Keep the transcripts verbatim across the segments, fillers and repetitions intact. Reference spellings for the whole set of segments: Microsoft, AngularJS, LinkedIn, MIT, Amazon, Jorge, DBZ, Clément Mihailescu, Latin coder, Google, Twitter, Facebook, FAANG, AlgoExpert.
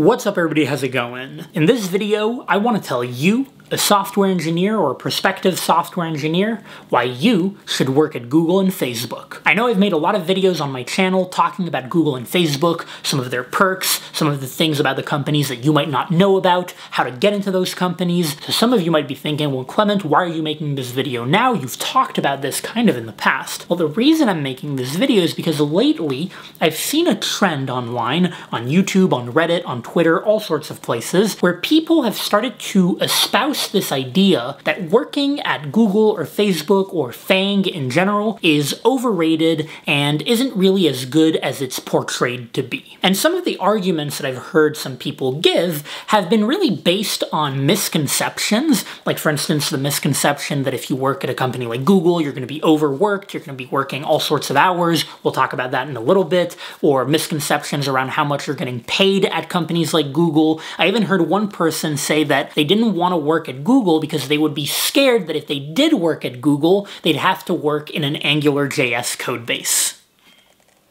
What's up, everybody? How's it going? In this video, I want to tell you, a software engineer or a prospective software engineer, why you should work at Google and Facebook. I know I've made a lot of videos on my channel talking about Google and Facebook, some of their perks, some of the things about the companies that you might not know about, how to get into those companies. So some of you might be thinking, well, Clement, why are you making this video now? You've talked about this kind of in the past. Well, the reason I'm making this video is because lately I've seen a trend online, on YouTube, on Reddit, on Twitter, all sorts of places, where people have started to espouse this idea that working at Google or Facebook or FAANG in general is overrated and isn't really as good as it's portrayed to be. And some of the arguments that I've heard some people give have been really based on misconceptions, like for instance the misconception that if you work at a company like Google you're going to be overworked, you're going to be working all sorts of hours, we'll talk about that in a little bit, or misconceptions around how much you're getting paid at companies like Google. I even heard one person say that they didn't want to work at Google because they would be scared that if they did work at Google, they'd have to work in an AngularJS code base.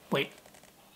Wait.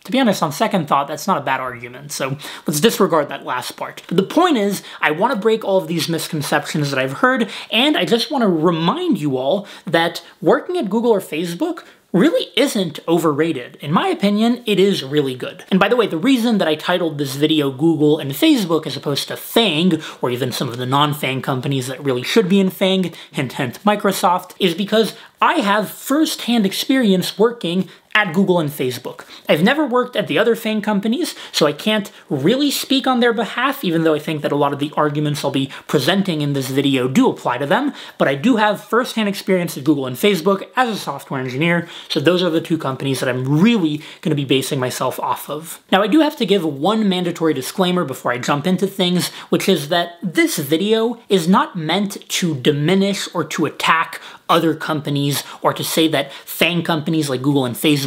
To be honest, on second thought, that's not a bad argument, so let's disregard that last part. But the point is, I want to break all of these misconceptions that I've heard, and I just want to remind you all that working at Google or Facebook really isn't overrated. In my opinion, it is really good. And by the way, the reason that I titled this video Google and Facebook as opposed to FAANG, or even some of the non-FAANG companies that really should be in FAANG, hint hint Microsoft, is because I have first-hand experience working at Google and Facebook. I've never worked at the other FAANG companies, so I can't really speak on their behalf, even though I think that a lot of the arguments I'll be presenting in this video do apply to them, but I do have first-hand experience at Google and Facebook as a software engineer, so those are the two companies that I'm really going to be basing myself off of. Now, I do have to give one mandatory disclaimer before I jump into things, which is that this video is not meant to diminish or to attack other companies, or to say that FAANG companies like Google and Facebook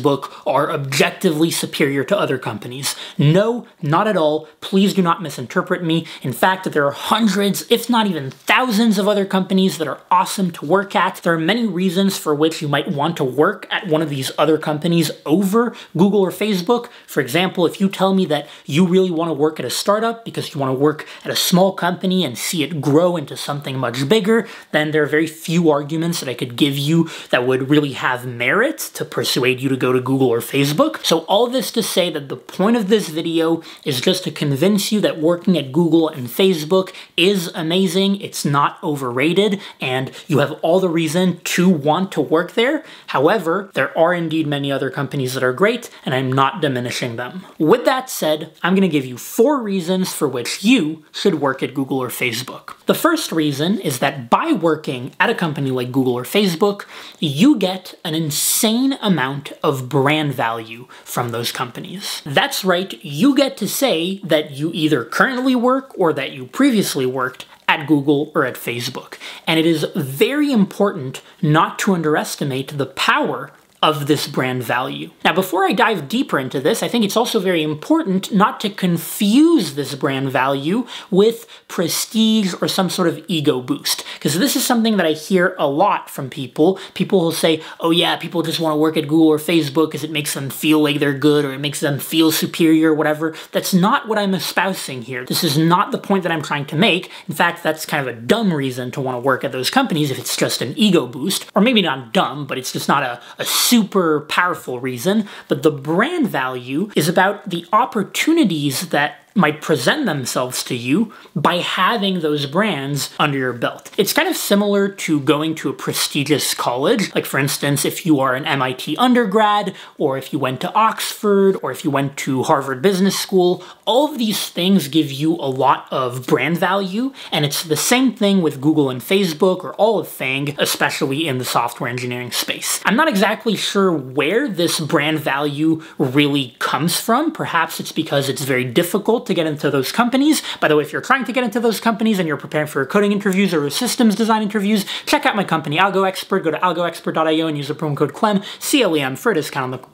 are objectively superior to other companies. No, not at all. Please do not misinterpret me. In fact, there are hundreds, if not even thousands of other companies that are awesome to work at. There are many reasons for which you might want to work at one of these other companies over Google or Facebook. For example, if you tell me that you really want to work at a startup because you want to work at a small company and see it grow into something much bigger, then there are very few arguments that I I could give you that would really have merit to persuade you to go to Google or Facebook. So all this to say that the point of this video is just to convince you that working at Google and Facebook is amazing, it's not overrated, and you have all the reason to want to work there. However, there are indeed many other companies that are great, and I'm not diminishing them. With that said, I'm going to give you four reasons for which you should work at Google or Facebook. The first reason is that by working at a company like Google or Facebook, you get an insane amount of brand value from those companies. That's right, you get to say that you either currently work or that you previously worked at Google or at Facebook. And it is very important not to underestimate the power of this brand value. Now, before I dive deeper into this, I think it's also very important not to confuse this brand value with prestige or some sort of ego boost, because this is something that I hear a lot from people. People will say, oh yeah, people just want to work at Google or Facebook because it makes them feel like they're good or it makes them feel superior or whatever. That's not what I'm espousing here. This is not the point that I'm trying to make. In fact, that's kind of a dumb reason to want to work at those companies if it's just an ego boost, or maybe not dumb, but it's just not a, a super powerful reason. But the brand value is about the opportunities that might present themselves to you by having those brands under your belt. It's kind of similar to going to a prestigious college. Like for instance, if you are an M I T undergrad, or if you went to Oxford, or if you went to Harvard Business School, all of these things give you a lot of brand value, and it's the same thing with Google and Facebook, or all of FAANG, especially in the software engineering space. I'm not exactly sure where this brand value really comes from. Perhaps it's because it's very difficult to get into those companies. By the way, if you're trying to get into those companies and you're preparing for coding interviews or systems design interviews, check out my company, AlgoExpert. Go to algo expert dot i o and use the promo code CLEM, C L E M, for a discount on the...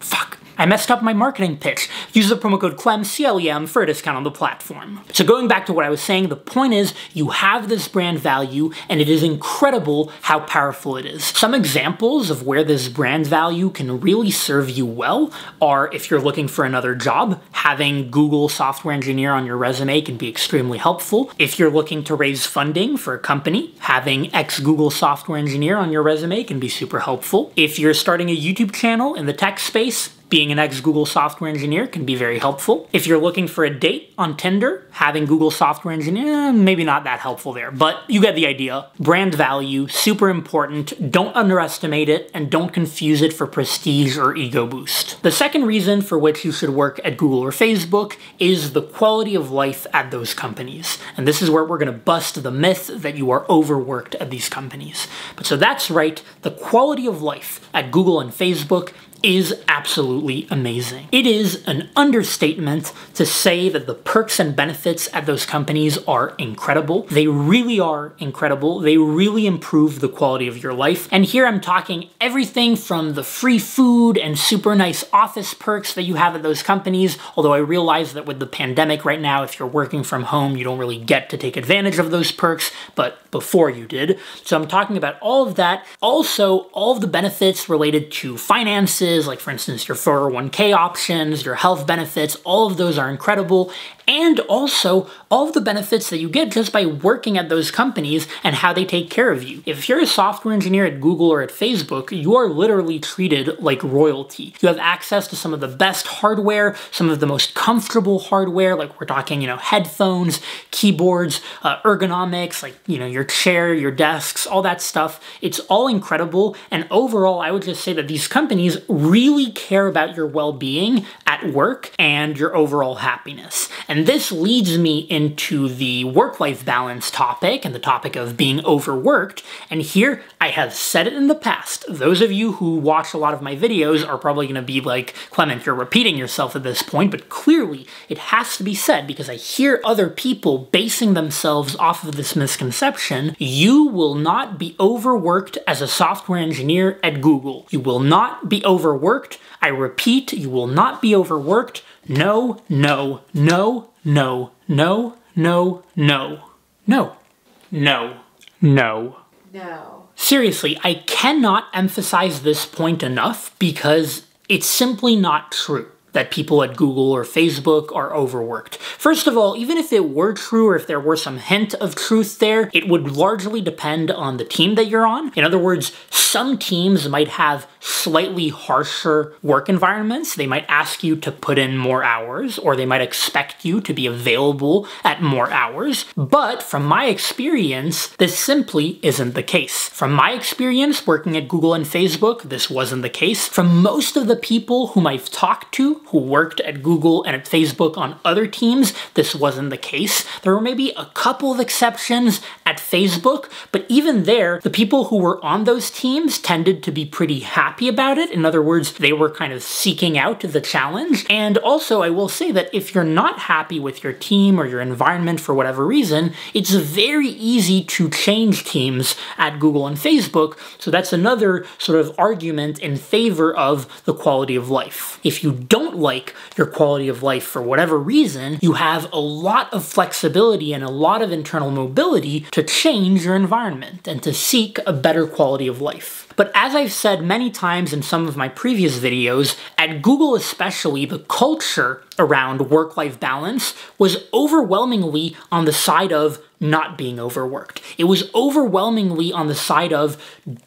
Fuck. I messed up my marketing pitch. Use the promo code CLEM, C L E M, for a discount on the platform. So going back to what I was saying, the point is you have this brand value and it is incredible how powerful it is. Some examples of where this brand value can really serve you well are if you're looking for another job, having Google software engineer on your resume can be extremely helpful. If you're looking to raise funding for a company, having ex-Google software engineer on your resume can be super helpful. If you're starting a YouTube channel in the tech space, being an ex-Google software engineer can be very helpful. If you're looking for a date on Tinder, having Google software engineer, maybe not that helpful there, but you get the idea. Brand value, super important. Don't underestimate it and don't confuse it for prestige or ego boost. The second reason for which you should work at Google or Facebook is the quality of life at those companies. And this is where we're gonna bust the myth that you are overworked at these companies. But so that's right, the quality of life at Google and Facebook is absolutely amazing. It is an understatement to say that the perks and benefits at those companies are incredible. They really are incredible. They really improve the quality of your life. And here I'm talking everything from the free food and super nice office perks that you have at those companies, although I realize that with the pandemic right now, if you're working from home, you don't really get to take advantage of those perks, but before you did. So I'm talking about all of that. Also, all of the benefits related to finances, like for instance, your four oh one K options, your health benefits, all of those are incredible. And also all of the benefits that you get just by working at those companies and how they take care of you. If you're a software engineer at Google or at Facebook, you are literally treated like royalty. You have access to some of the best hardware, some of the most comfortable hardware, like we're talking, you know, headphones, keyboards, uh, ergonomics, like, you know, your chair, your desks, all that stuff. It's all incredible. And overall, I would just say that these companies really care about your well-being at work and your overall happiness. And this leads me into the work-life balance topic and the topic of being overworked. And here I have said it in the past. Those of you who watch a lot of my videos are probably gonna be like, Clement, you're repeating yourself at this point, but clearly it has to be said because I hear other people basing themselves off of this misconception. You will not be overworked as a software engineer at Google. You will not be overworked. I repeat, you will not be overworked. No, no, no, no, no, no, no, no, no, no, no. Seriously, I cannot emphasize this point enough because it's simply not true that people at Google or Facebook are overworked. First of all, even if it were true or if there were some hint of truth there, it would largely depend on the team that you're on. In other words, some teams might have slightly harsher work environments. They might ask you to put in more hours, or they might expect you to be available at more hours. But from my experience, this simply isn't the case. From my experience working at Google and Facebook, this wasn't the case. From most of the people whom I've talked to, who worked at Google and at Facebook on other teams, this wasn't the case. There were maybe a couple of exceptions at Facebook, but even there, the people who were on those teams tended to be pretty happy about it. In other words, they were kind of seeking out the challenge. And also, I will say that if you're not happy with your team or your environment for whatever reason, it's very easy to change teams at Google and Facebook. So that's another sort of argument in favor of the quality of life. If you don't like your quality of life for whatever reason, you have a lot of flexibility and a lot of internal mobility to change your environment and to seek a better quality of life. But as I've said many times in some of my previous videos, at Google especially, the culture around work-life balance was overwhelmingly on the side of not being overworked. It was overwhelmingly on the side of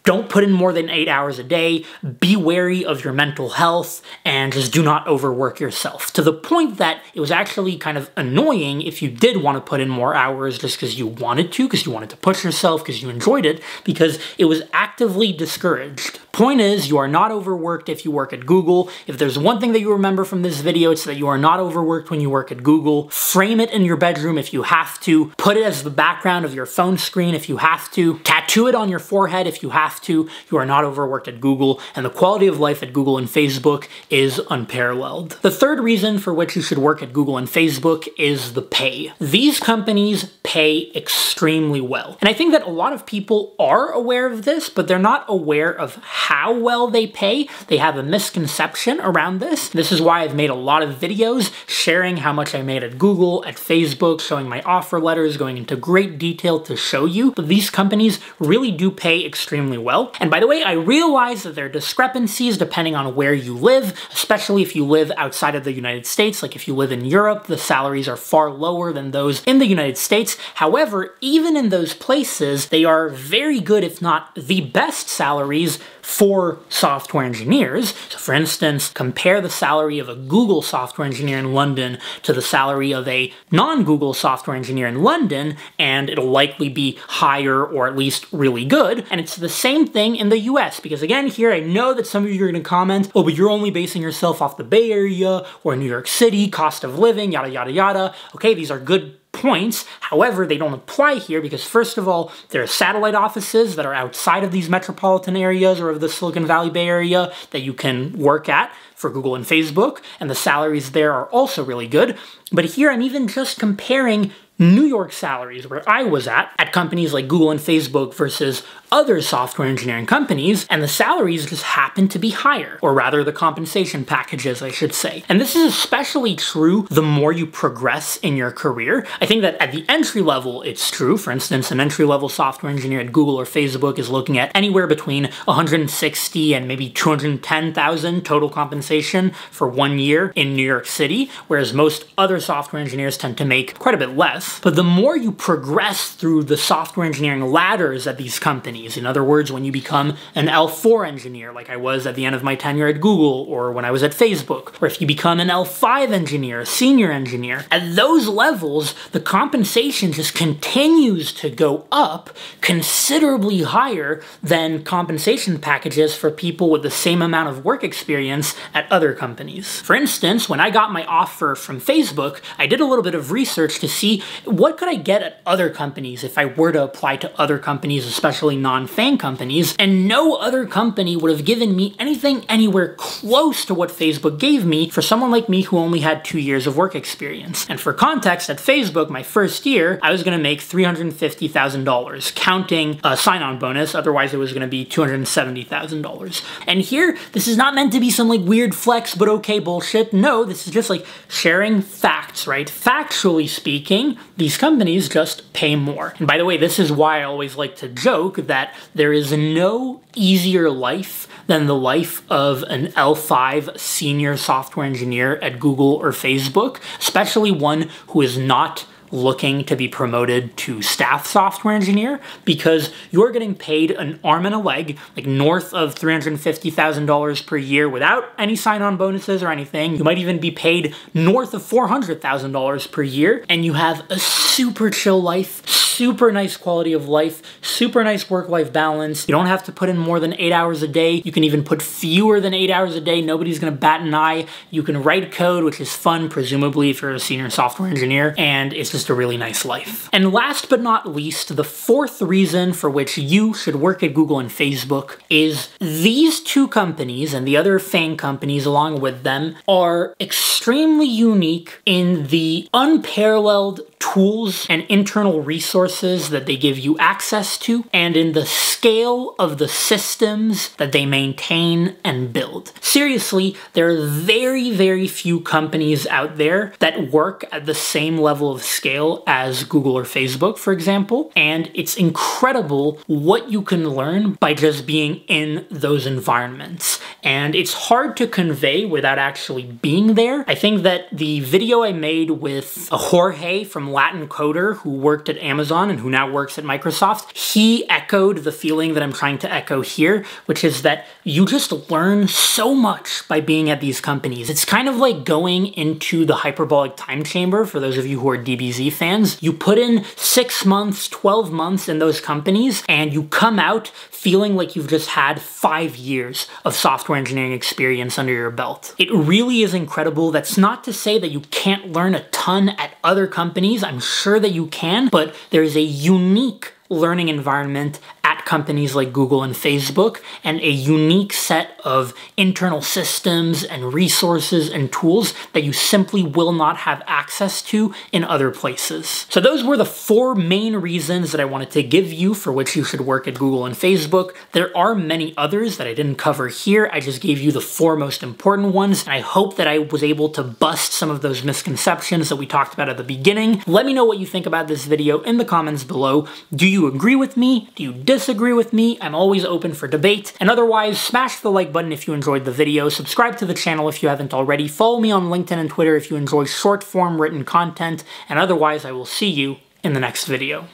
don't put in more than eight hours a day, be wary of your mental health, and just do not overwork yourself. To the point that it was actually kind of annoying if you did want to put in more hours just because you wanted to, because you wanted to push yourself, because you enjoyed it, because it was actively discouraged. Point is, you are not overworked if you work at Google. If there's one thing that you remember from this video, it's that you are not overworked when you work at Google. Frame it in your bedroom if you have to. Put it as the background of your phone screen if you have to. Tattoo Tattoo it on your forehead if you have to. You are not overworked at Google, and the quality of life at Google and Facebook is unparalleled. The third reason for which you should work at Google and Facebook is the pay. These companies pay extremely well. And I think that a lot of people are aware of this, but they're not aware of how well they pay. They have a misconception around this. This is why I've made a lot of videos sharing how much I made at Google, at Facebook, showing my offer letters, going into great detail to show you. But these companies really do pay extremely well. And by the way, I realize that there are discrepancies depending on where you live, especially if you live outside of the United States. Like if you live in Europe, the salaries are far lower than those in the United States. However, even in those places, they are very good, if not the best salaries for software engineers. So for instance, compare the salary of a Google software engineer in London to the salary of a non-Google software engineer in London, and it'll likely be higher or at least really good. And it's the same thing in the U S, because again, here I know that some of you are gonna comment, oh, but you're only basing yourself off the Bay Area or New York City, cost of living, yada, yada, yada. Okay, these are good points. However, they don't apply here because, first of all, there are satellite offices that are outside of these metropolitan areas or of the Silicon Valley Bay Area that you can work at for Google and Facebook, and the salaries there are also really good. But here I'm even just comparing New York salaries, where I was at, at companies like Google and Facebook versus other software engineering companies, and the salaries just happen to be higher, or rather the compensation packages, I should say. And this is especially true the more you progress in your career. I think that at the entry level, it's true. For instance, an entry-level software engineer at Google or Facebook is looking at anywhere between one hundred sixty and maybe two hundred ten thousand total compensation for one year in New York City, whereas most other software engineers tend to make quite a bit less. But the more you progress through the software engineering ladders at these companies, in other words, when you become an L four engineer, like I was at the end of my tenure at Google or when I was at Facebook, or if you become an L five engineer, a senior engineer, at those levels, the compensation just continues to go up considerably higher than compensation packages for people with the same amount of work experience at other companies. For instance, when I got my offer from Facebook, I did a little bit of research to see what could I get at other companies if I were to apply to other companies, especially non-FAANG companies, and no other company would have given me anything anywhere close to what Facebook gave me for someone like me who only had two years of work experience. And for context, at Facebook, my first year, I was gonna make three hundred fifty thousand dollars, counting a sign-on bonus, otherwise it was gonna be two hundred seventy thousand dollars. And here, this is not meant to be some like weird flex, but okay bullshit. No, this is just like sharing facts, right? Factually speaking, these companies just pay more. And by the way, this is why I always like to joke that there is no easier life than the life of an L five senior software engineer at Google or Facebook, especially one who is not looking to be promoted to staff software engineer, because you're getting paid an arm and a leg, like north of three hundred fifty thousand dollars per year without any sign-on bonuses or anything. You might even be paid north of four hundred thousand dollars per year, and you have a super chill life, super nice quality of life, super nice work-life balance. You don't have to put in more than eight hours a day. You can even put fewer than eight hours a day. Nobody's gonna bat an eye. You can write code, which is fun, presumably if you're a senior software engineer, and it's just Just a really nice life. And last but not least, the fourth reason for which you should work at Google and Facebook is these two companies and the other FAANG companies along with them are extremely unique in the unparalleled tools and internal resources that they give you access to, and in the scale of the systems that they maintain and build. Seriously, there are very, very few companies out there that work at the same level of scale as Google or Facebook, for example, and it's incredible what you can learn by just being in those environments. And it's hard to convey without actually being there. I think that the video I made with Jorge from Latin Coder, who worked at Amazon and who now works at Microsoft, he echoed the feeling that I'm trying to echo here, which is that you just learn so much by being at these companies. It's kind of like going into the hyperbolic time chamber, for those of you who are D B Z fans. You put in six months, twelve months in those companies, and you come out feeling like you've just had five years of software engineering experience under your belt. It really is incredible. That's not to say that you can't learn a ton at other companies. I'm sure that you can, but there is a unique learning environment at at companies like Google and Facebook, and a unique set of internal systems and resources and tools that you simply will not have access to in other places. So those were the four main reasons that I wanted to give you for which you should work at Google and Facebook. There are many others that I didn't cover here. I just gave you the four most important ones, and I hope that I was able to bust some of those misconceptions that we talked about at the beginning. Let me know what you think about this video in the comments below. Do you agree with me? Do you disagree with me? I'm always open for debate. And otherwise, smash the like button if you enjoyed the video, subscribe to the channel if you haven't already, follow me on LinkedIn and Twitter if you enjoy short form written content, and otherwise I will see you in the next video.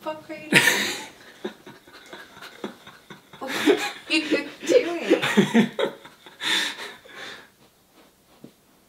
Fuck are you doing? What are you doing?